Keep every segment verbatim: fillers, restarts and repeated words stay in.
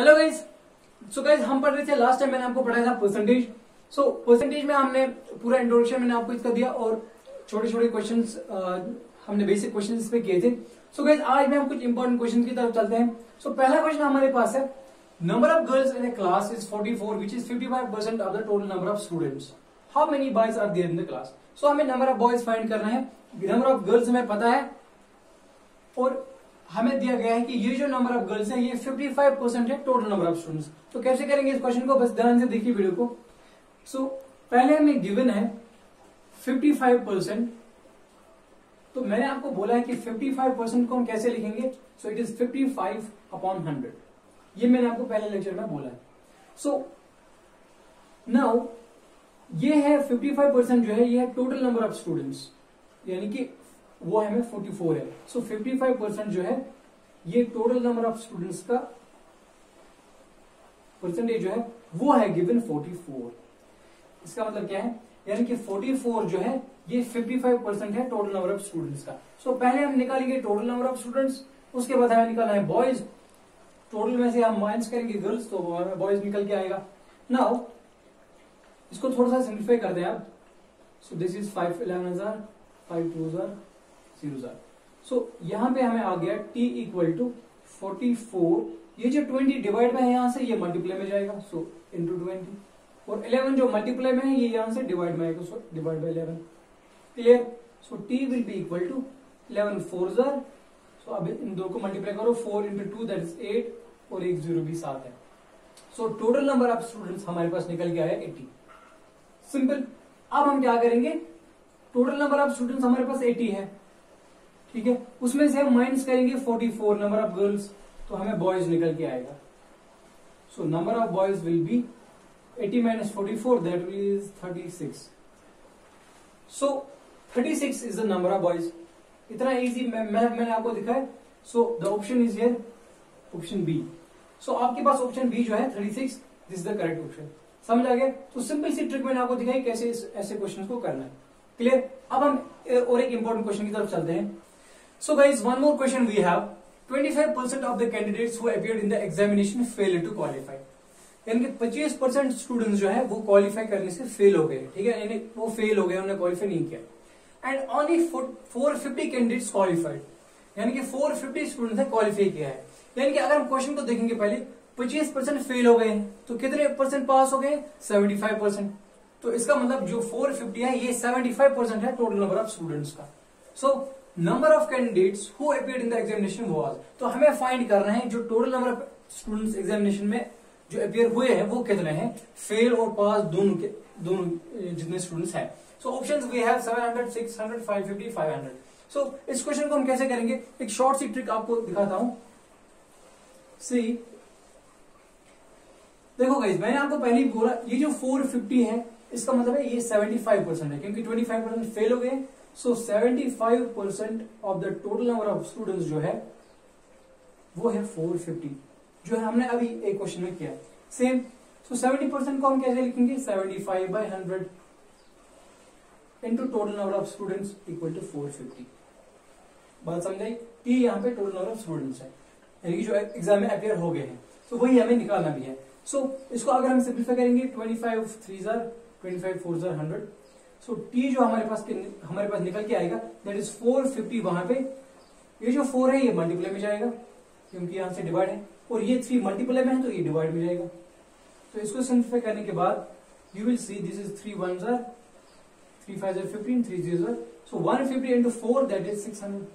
Hello guys, so guys हम पढ़ रहे थे लास्ट टाइम मैंने आपको पढ़ाया था परसेंटेज। सो परसेंटेज में हमने पूरा इंट्रोडक्शन मैंने आपको इसका दिया और छोटे छोटे क्वेश्चंस हमने बेसिक क्वेश्चंस पे किए थे। सो गाइज आज में हम कुछ इंपॉर्टेंट क्वेश्चन की तरफ चलते हैं। सो पहला क्वेश्चन हमारे पास है, number of girls in a class is forty four, which is fifty five percent of the total number of students, how many boys are there in the class. So हमें number of boys find करना है, number of girls हमें पता है और हमें दिया गया है कि ये जो नंबर ऑफ गर्ल्स है ये फिफ्टी फाइव परसेंट है टोटल नंबर ऑफ स्टूडेंट्स। तो कैसे करेंगे इस क्वेश्चन को, बस ध्यान से देखिए वीडियो को। सो so, पहले हमें गिवन है फिफ्टी फाइव परसेंट, तो मैंने आपको बोला है कि फिफ्टी फाइव परसेंट को हम कैसे लिखेंगे। So it is fifty five upon hundred, ये मैंने आपको पहले लेक्चर में बोला है। सो so, नाउ ये है फिफ्टी फाइव परसेंट जो है ये है टोटल नंबर ऑफ स्टूडेंट्स, यानी कि वो हमें फोर्टी फोर है। So so, fifty five percent जो है ये टोटल नंबर ऑफ स्टूडेंट्स का परसेंटेज जो है वो है गिवन फोर्टी फोर। इसका मतलब क्या है, यानी कि फोर्टी फोर जो है ये फिफ्टी फाइव परसेंट है टोटल नंबर ऑफ स्टूडेंट्स का। सो so, पहले हम निकालेंगे टोटल नंबर ऑफ स्टूडेंट्स, उसके बाद हमें निकालना है बॉयज। टोटल में से हम माइनस करेंगे गर्ल्स तो हमें बॉयज निकल के आएगा। नाउ इसको थोड़ा सा सिंप्लीफाई कर दें आप। So this is five eleven हजार फाइव टू हजार जीरो। सो यहाँ पे हमें आ गया t equal to forty four, ये जो ट्वेंटी डिवाइड में है यहाँ से ये मल्टीप्लाई में जाएगा, सो इंटू ट्वेंटी, और इलेवन जो मल्टीप्लाई में है ये यहाँ से डिवाइड में आएगा, so divide by eleven. Clear. So t will be equal to eleven four जार, सो अब इन दो को मल्टीप्लाई करो, four into two that is eight और एक जीरो भी सात है। So total number of students हमारे पास निकल के आया एटी। सिंपल। अब हम क्या करेंगे, टोटल नंबर ऑफ स्टूडेंट्स हमारे पास एटी है, ठीक है, उसमें से हम माइनस करेंगे forty four number of girls तो हमें बॉयज निकल के आएगा। So number of boys will be eighty minus forty four that is thirty six. So thirty six is the number of boys. इतना इजी मैथ मैंने आपको दिखाया। So the option is here, option B. So आपके पास option B जो है thirty six, this is the correct option. समझ आ गया। तो सिंपल सी ट्रिक मैंने आपको दिखाई कैसे इस, ऐसे क्वेश्चन को करना है। क्लियर। अब हम और एक इंपॉर्टेंट क्वेश्चन की तरफ चलते हैं। So guys, one more question we have. twenty-five percent of the candidates who appeared in the examination failed to qualify. यानी कि पच्चीस परसेंट स्टूडेंट्स जो है वो क्वालिफाई करने से फेल हो गए, ठीक है, यानी वो फेल हो गए, उन्होंने क्वालिफाई नहीं किया। And only four fifty candidates qualified, यानी कि फोर फिफ्टी स्टूडेंट्स ने क्वालिफाई किया है। यानी कि अगर हम क्वेश्चन को देखेंगे पहले पच्चीस परसेंट फेल हो गए तो कितने परसेंट पास हो गए, सेवेंटी फाइव परसेंट। तो इसका मतलब जो फोर फिफ्टी है ये सेवेंटी फाइव परसेंट है टोटल नंबर ऑफ स्टूडेंट्स का। So so, number of candidates who appeared in the examination was, तो हमें फाइंड करना है जो total number of students examination में जो अपीयर हुए हैं वो कितने हैं, फेल और पास दोनों के दोनों जितने स्टूडेंट्स हैं। So options we have seven hundred, six hundred, five fifty, five hundred. So इस क्वेश्चन को हम कैसे करेंगे, एक शॉर्ट सी ट्रिक आपको दिखाता हूं। सी देखो गाइस, मैंने आपको पहले ही बोला ये जो फोर फिफ्टी है इसका मतलब है ये सेवेंटी फाइव परसेंट है, क्योंकि ट्वेंटी फाइव परसेंट फेल हो गए। So seventy five percent of the total number of students जो है वो है फोर फिफ्टी, जो है हमने अभी एक क्वेश्चन में किया same. So so, seventy percent को हम कैसे लिखेंगे, seventy five by hundred into total number of students equal to four fifty. बात समझ आई। टी यहाँ पे टोटल नंबर ऑफ स्टूडेंट्स है, यानी कि जो एग्जाम में अपेयर हो गए हैं, तो so, वही हमें निकालना भी है। सो so, इसको अगर हम सिंप्लीफाई करेंगे, ट्वेंटी फाइव थ्री जार ट्वेंटी फाइव फोर जार हंड्रेड। सो so, t जो हमारे पास हमारे पास निकल के आएगा दैट इज फोर फिफ्टी। वहां पे ये जो फोर है ये मल्टीप्लाई में जाएगा क्योंकि यहां से डिवाइड है, और ये थ्री मल्टीप्लाई में है तो ये डिवाइड में जाएगा। तो so, इसको सिंप्लीफाई करने के बाद you will see this is three one जार थ्री फाइव जार फिफ्टीन थ्री जीरो जार। So one fifty into four that is six hundred,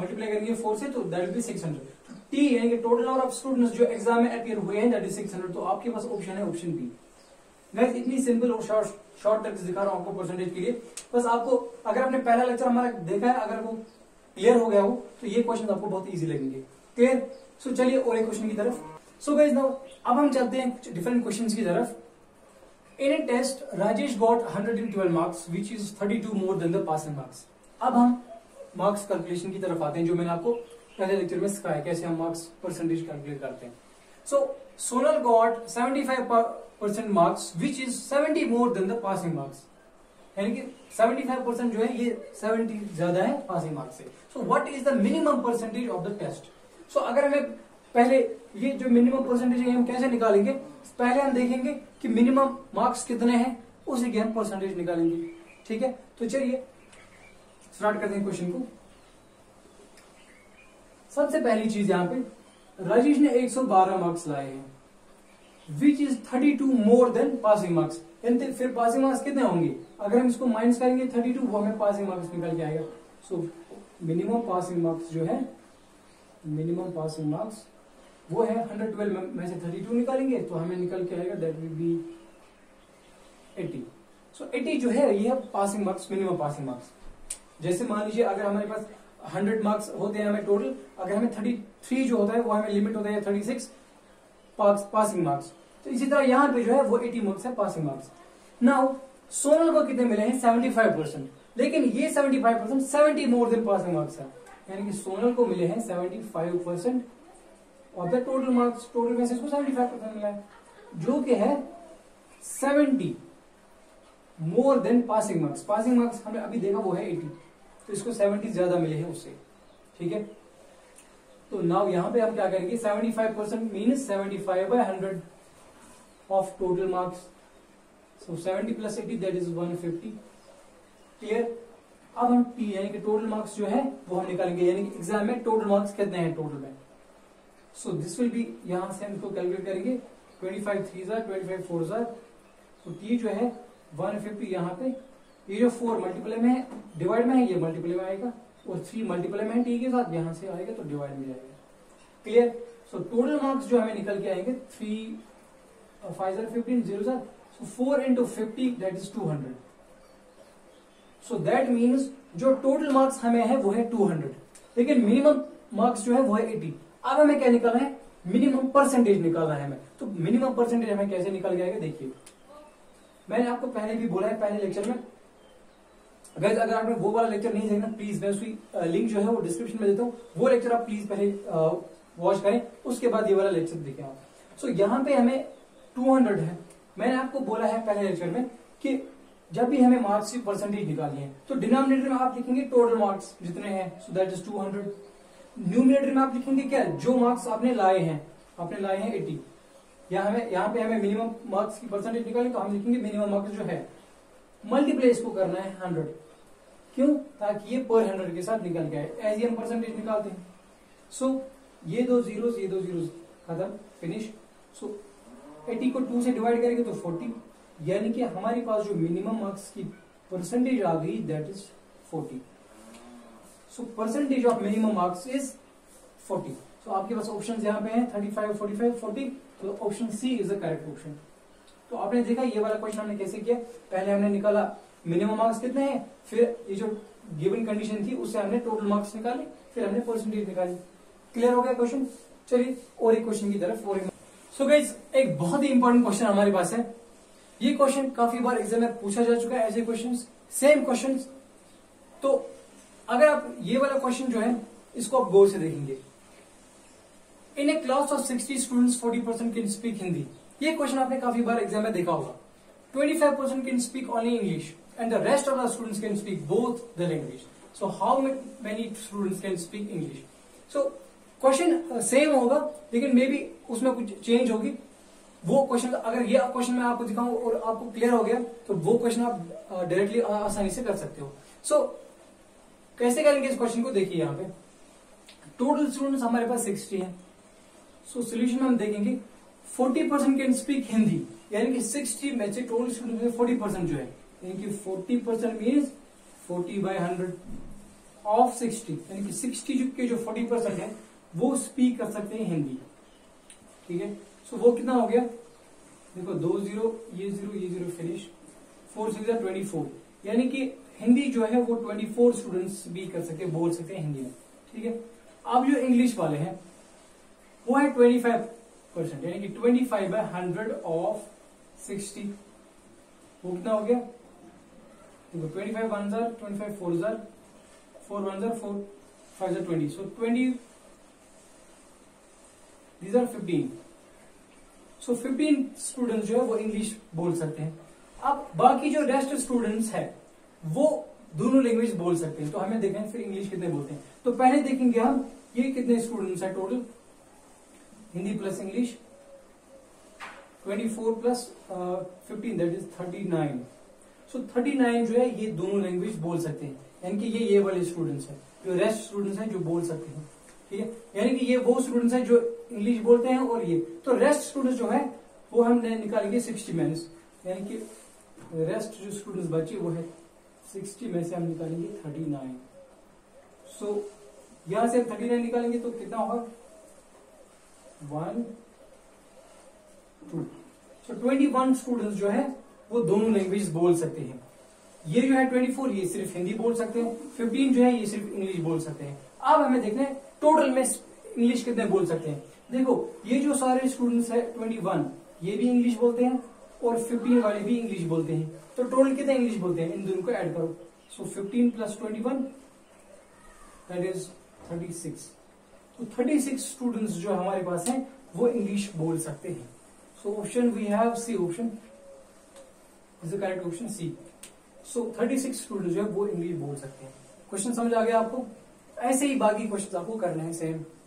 multiply करेंगे फोर से तो that will be six hundred. T यानी कि टोटल नंबर ऑफ स्टूडेंट्स जो exam में अपीयर हुए हैं दैट इज सिक्स हंड्रेड। तो आपके पास ऑप्शन है ऑप्शन बी। गाइस इतनी सिंपल और शॉर्ट शॉर्ट ट्रिक्स दिखा रहा हूं आपको परसेंटेज के लिए। बस आपको अगर आपने पहला लेक्चर हमारा देखा है, अगर वो क्लियर हो गया हो तो ये क्वेश्चन आपको बहुत इजी लगेंगे। क्लियर। सो चलिए और एक क्वेश्चन की तरफ। सो गाइस नाउ अब हम चलते हैं कुछ डिफरेंट क्वेश्चंस की तरफ। In a test Rajesh got hundred and twelve marks which is thirty two more than the passing marks. अब हम मार्क्स कैलकुलेशन की तरफ आते हैं, जो मैंने आपको पहले लेक्चर में सिखाया कैसे हम मार्क्स परसेंटेज कैलकुलेट करते हैं। So Sonal got seventy five percent marks which is seventy more than the passing marks, यानी कि सेवेंटी फाइव परसेंट जो है ये सेवेंटी ज्यादा है पासिंग मार्क्स से। So what is the minimum percentage of the test. So अगर हमें पहले ये जो मिनिमम परसेंटेज है हम कैसे निकालेंगे, पहले हम देखेंगे कि मिनिमम मार्क्स कितने हैं, उसी के हम परसेंटेज निकालेंगे। ठीक है, तो चलिए स्टार्ट करते हैं क्वेश्चन को। सबसे पहली चीज यहाँ पे राजेश ने एक सौ बारह मार्क्स लाए हैं, which is thirty two more than passing marks. फिर पासिंग मार्क्स कितने होंगे, अगर हम इसको माइनस करेंगे थर्टी टू, वो हमें पासिंग मार्क्स निकल के आएगा। सो मिनिमम पासिंग मार्क्स जो है, मिनिमम पासिंग मार्क्स वो है एक सौ बारह में से थर्टी टू निकालेंगे तो हमें निकल के आएगा दैट विल बी अस्सी। सो अस्सी जो है ये passing marks, minimum passing marks. जैसे मान लीजिए अगर हमारे पास हंड्रेड मार्क्स होते हैं हमें टोटल, अगर हमें तैंतीस जो होता है वो हमें लिमिट होता है छत्तीस पासिंग मार्क्स, तो इसी तरह यहाँ पे जो है वो अस्सी मार्क्स है पासिंग मार्क्स। नाउ सोनल को कितने मिले हैं, पचहत्तर परसेंट, लेकिन ये पचहत्तर परसेंट सत्तर मोर देन पासिंग मार्क्स है, यानी कि सोनल को मिले हैं पचहत्तर परसेंट और द टोटल मार्क्स, टोटल में से इसको पचहत्तर परसेंट मिला है जो कि है सत्तर more than passing marks. Passing marks हमने अभी देखा वो है अस्सी, तो इसको सत्तर ज्यादा मिले हैं उससे। ठीक है, तो नाउ यहाँ पे हम क्या करेंगे, पचहत्तर परसेंट मींस पचहत्तर by hundred of total marks. So सत्तर प्लस अस्सी दैट इज एक सौ पचास। क्लियर, अब हम टी यानी कि टोटल मार्क्स जो है वो हम निकालेंगे, यानी कि एग्जाम में टोटल मार्क्स कितने हैं टोटल में। सो दिस विल बी, यहाँ से हम इसको कैलकुलेट करेंगे पच्चीस थ्री जार पच्चीस फोर जार, तो टी जो है एक सौ पचास यहाँ पे, ये जो फोर मल्टीप्लाई में है डिवाइड में है ये मल्टीप्लाई में आएगा, और थ्री मल्टीप्लाई में है टी के साथ, यहाँ से आएगा तो डिवाइड में जाएगा। क्लियर, सो टोटल मार्क्स जो हमें निकल के आएंगे थ्री फाइव जार फिफ्टीन जीरो जार, so four into fifty that is two hundred. So that means जो टोटल मार्क्स हमें है वो है टू हंड्रेड, लेकिन मिनिमम मार्क्स जो है वो है अस्सी। अब हमें क्या निकालना है, मिनिमम परसेंटेज निकालना है हमें। तो मिनिमम परसेंटेज हमें कैसे निकल जाएगा, देखिए मैंने आपको पहले भी बोला है पहले लेक्चर में, अगर अगर आपने वो वाला लेक्चर नहीं देखना प्लीज, मैं उसकी लिंक जो है वो डिस्क्रिप्शन में देता हूँ, वो लेक्चर आप प्लीज पहले वॉच करें, उसके बाद ये वाला लेक्चर देखें आप। सो so, यहाँ पे हमें टू हंड्रेड है, मैंने आपको बोला है पहले लेक्चर में कि जब भी हमें मार्क्स की परसेंटेज निकालनी है तो डिनोमिनेटर में आप लिखेंगे टोटल मार्क्स जितने हैं, so that is two hundred. Numerator में आप लिखेंगे क्या, जो मार्क्स आपने लाए हैं, आपने लाए हैं अस्सी, या हमें यहाँ पे हमें मिनिमम मार्क्स की परसेंटेज निकालनी तो हम लिखेंगे मिनिमम मार्क्स जो है, मल्टीप्लाई इसको करना है हंड्रेड, क्यों, ताकि ये पर हंड्रेड के साथ निकल के आए एज हम परसेंटेज निकालते हैं। सो so, ये दो जीरो ये दो जीरो खत्म फिनिश। सो अस्सी को टू से डिवाइड करेंगे तो फोर्टी, यानी कि हमारे पास जो मिनिमम मार्क्स की परसेंटेज आ गई that is forty. So percentage of minimum marks is forty. So आपके पास ऑप्शंस यहाँ पे हैं thirty five, forty five, forty, तो option C is the correct option. तो आपने देखा ये वाला क्वेश्चन हमने कैसे किया, पहले हमने निकाला मिनिमम मार्क्स कितने हैं, फिर ये जो गिवन कंडीशन थी उससे हमने टोटल मार्क्स निकाले, फिर हमने परसेंटेज निकाली। क्लियर हो गया क्वेश्चन, चलिए और एक क्वेश्चन की तरफ। और सो गाइस एक बहुत ही इंपॉर्टेंट क्वेश्चन हमारे पास है, ये क्वेश्चन काफी बार एग्जाम में पूछा जा चुका है, ऐसे क्वेश्चंस सेम क्वेश्चंस। तो अगर आप ये वाला क्वेश्चन जो है इसको आप गौर से देखेंगे, in a class of sixty students forty percent can speak Hindi, ये क्वेश्चन आपने काफी बार एग्जाम में देखा होगा। Twenty five percent can speak only English and the rest of the students can speak both the language, so how many students can speak English. So question same होगा लेकिन may be उसमें कुछ change होगी। वो question अगर ये question मैं आपको दिखाऊं और आपको क्लियर हो गया तो वो क्वेश्चन आप डायरेक्टली आसानी से कर सकते हो। सो so, कैसे करेंगे इस क्वेश्चन को, देखिए यहाँ पे टोटल स्टूडेंट्स हमारे पास साठ हैं। सो so, सोल्यूशन में हम देखेंगे चालीस परसेंट कैन स्पीक हिंदी, यानी कि साठ में से टोटल स्टूडेंट में चालीस परसेंट जो है, यानी कि चालीस परसेंट मीन्स चालीस बाय हंड्रेड ऑफ साठ, यानी कि साठ के जो चालीस परसेंट है वो स्पीक कर सकते हैं हिंदी। ठीक है, सो so, वो कितना हो गया, देखो दो जीरो ये जीरो ये zero finish, four six twenty four, यानी कि हिंदी जो है वो ट्वेंटी फोर स्टूडेंट्स भी कर सकते हैं, बोल सकते हैं हिंदी में। ठीक है, अब जो इंग्लिश वाले हैं वो है ट्वेंटी फाइव परसेंट यानी कि twenty five by hundred of sixty, वो कितना हो गया, देखो ट्वेंटी फाइव वन हजार ट्वेंटी फाइव फोर हजार फोर वन हजार फोर फाइव हजार twenty, so twenty these are fifteen. So so, fifteen students जो है वो इंग्लिश बोल सकते हैं। अब बाकी जो रेस्ट स्टूडेंट्स है वो दोनों लैंग्वेज बोल सकते हैं, तो हमें देखें फिर इंग्लिश कितने बोलते हैं। तो पहले देखेंगे हम ये कितने स्टूडेंट्स हैं टोटल, हिंदी प्लस इंग्लिश चौबीस प्लस पंद्रह दैट इज उनतालीस. सो उनतालीस जो है ये दोनों लैंग्वेज बोल सकते हैं, यानी कि ये ये वाले स्टूडेंट्स हैं, जो रेस्ट स्टूडेंट्स हैं जो बोल सकते हैं, ठीक है. यानी कि ये वो स्टूडेंट्स हैं जो इंग्लिश बोलते हैं और ये तो रेस्ट स्टूडेंट्स जो है वो हम निकालेंगे साठ में से, यानी कि रेस्ट जो स्टूडेंट्स बचे वो है साठ में से हम निकालेंगे उनतालीस. सो so, यहां से हम उनतालीस निकालेंगे तो कितना होगा वन टू. सो इक्कीस स्टूडेंट्स जो है वो दोनों लैंग्वेज बोल सकते हैं. ये जो है चौबीस ये सिर्फ हिंदी बोल सकते हैं, पंद्रह जो है ये सिर्फ इंग्लिश बोल सकते हैं. अब हमें देखना है टोटल में इंग्लिश कितने बोल सकते हैं. देखो ये जो सारे स्टूडेंट्स है इक्कीस ये भी इंग्लिश बोलते हैं और पंद्रह वाले भी इंग्लिश बोलते हैं, तो टोटल कितने इंग्लिश बोलते हैं इन दोनों को ऐड करो. सो पंद्रह प्लस इक्कीस दैट इज छत्तीस. तो छत्तीस स्टूडेंट्स जो हमारे पास हैं वो इंग्लिश बोल सकते हैं. So option we have C option is the correct option C. So छत्तीस स्टूडेंट्स जो है वो इंग्लिश बोल सकते हैं. क्वेश्चन समझ आ गया आपको. ऐसे ही बाकी क्वेश्चन आपको करना है सेम.